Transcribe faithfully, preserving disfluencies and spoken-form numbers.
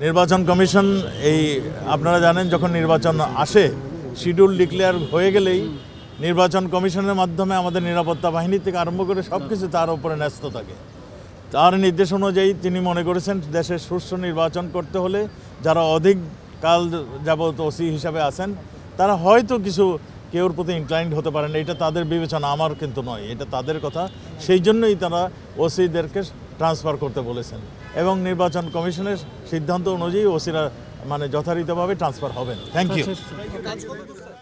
निर्वाचन कमिशन अपनारा जानें जखन निर्वाचन आसे शिड्यूल डिक्लेयर हो गेलेई निर्वाचन कमिशनेर माध्यमे आमादेर निरापत्ता बाहिनी थेके आरम्भ करे सबकिछु तार उपरे न्यस्त थाके। तार निर्देश अनुयायी तिनि मने करेछेन देशे सुष्ठु निर्वाचन करते होले जारा अधिक काल याबत ओसि हिसाबे आছেন तारा हयतो किछु केउर प्रति ইনক্লাইন্ড হতে পারেন, এটা তাদের বিবেচনা, আমার কিন্তু নয়, এটা তাদের কথা। সেই জন্যই তারা ওসিদেরকে ট্রান্সফার করতে বলেছেন এবং নির্বাচন কমিশনের সিদ্ধান্ত অনুযায়ী ওসিরা মানে যথাযথভাবে ট্রান্সফার হবেন। Thank you.